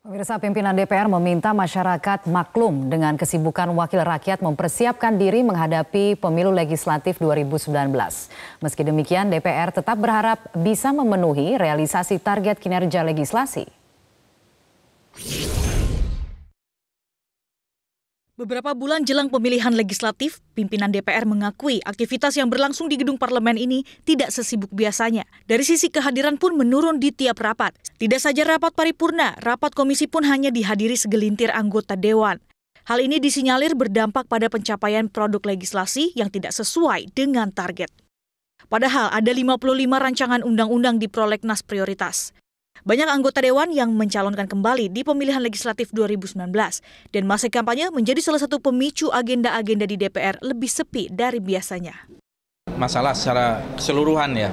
Pemirsa, pimpinan DPR meminta masyarakat maklum dengan kesibukan wakil rakyat mempersiapkan diri menghadapi Pemilu Legislatif 2019. Meski demikian, DPR tetap berharap bisa memenuhi realisasi target kinerja legislasi. Beberapa bulan jelang pemilihan legislatif, pimpinan DPR mengakui aktivitas yang berlangsung di gedung parlemen ini tidak sesibuk biasanya. Dari sisi kehadiran pun menurun di tiap rapat. Tidak saja rapat paripurna, rapat komisi pun hanya dihadiri segelintir anggota dewan. Hal ini disinyalir berdampak pada pencapaian produk legislasi yang tidak sesuai dengan target. Padahal ada 55 rancangan undang-undang di prolegnas prioritas. Banyak anggota dewan yang mencalonkan kembali di pemilihan legislatif 2019 dan masa kampanye menjadi salah satu pemicu agenda-agenda di DPR lebih sepi dari biasanya. Masalah secara keseluruhan ya,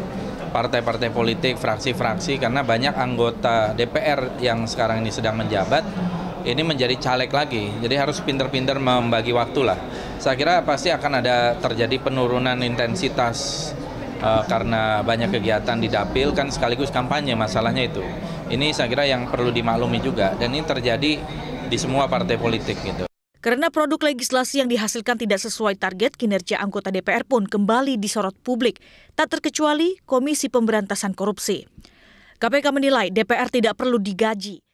partai-partai politik, fraksi-fraksi, karena banyak anggota DPR yang sekarang ini sedang menjabat, ini menjadi caleg lagi. Jadi harus pintar-pintar membagi waktu lah. Saya kira pasti akan ada terjadi penurunan intensitas karena banyak kegiatan di dapil kan sekaligus kampanye, masalahnya itu. Ini saya kira yang perlu dimaklumi juga, dan ini terjadi di semua partai politik gitu. Karena produk legislasi yang dihasilkan tidak sesuai target, kinerja anggota DPR pun kembali disorot publik, tak terkecuali Komisi Pemberantasan Korupsi. KPK menilai DPR tidak perlu digaji.